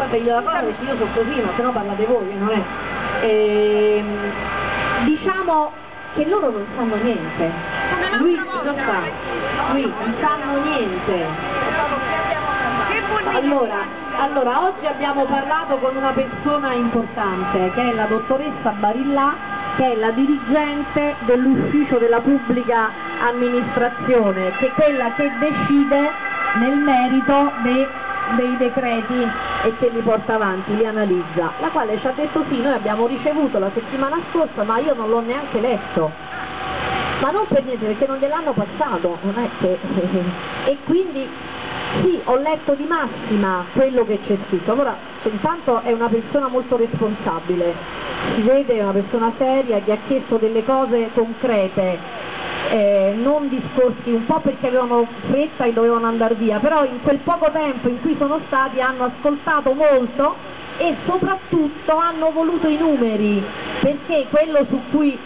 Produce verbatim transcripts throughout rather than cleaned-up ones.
poi ve glielo guardo perché io sono così, ma se no parlate voi, non è? E, diciamo che loro non sanno niente, lui lo sa, lui non sanno niente. Allora, allora, oggi abbiamo parlato con una persona importante, che è la dottoressa Barillà, che è la dirigente dell'ufficio della pubblica amministrazione, che è quella che decide nel merito dei, dei decreti e che li porta avanti, li analizza, la quale ci ha detto sì, noi abbiamo ricevuto la settimana scorsa, ma io non l'ho neanche letto. Ma non per niente, perché non gliel'hanno passato, non è che... e quindi sì, ho letto di massima quello che c'è scritto. Allora, intanto è una persona molto responsabile, si vede, è una persona seria che ha chiesto delle cose concrete, eh, non discorsi, un po' perché avevano fretta e dovevano andare via, però in quel poco tempo in cui sono stati hanno ascoltato molto e soprattutto hanno voluto i numeri, perché quello su cui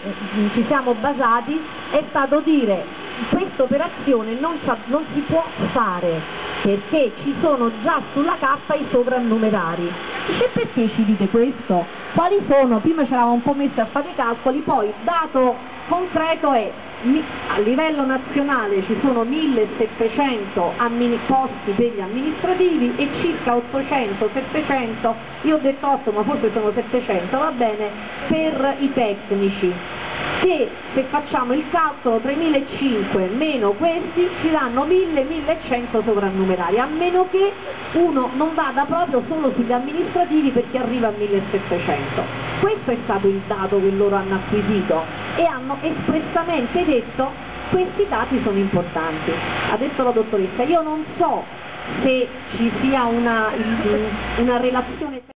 ci siamo basati è stato dire: questa operazione non, non si può fare perché ci sono già sulla carta i sovrannumerari. Dice: perché ci dite questo? Quali sono? Prima ci eravamo un po' messi a fare i calcoli, poi dato concreto è a livello nazionale ci sono millesettecento posti per gli amministrativi e circa ottocento settecento, io ho detto otto ma forse sono settecento, va bene, per i tecnici, che se facciamo il calcolo tremilacinquecento meno questi ci danno mille millecento sovrannumerari, a meno che uno non vada proprio solo sugli amministrativi perché arriva a millesettecento. Questo è stato il dato che loro hanno acquisito e hanno espressamente detto: questi dati sono importanti. Ha detto la dottoressa, io non so se ci sia una, una relazione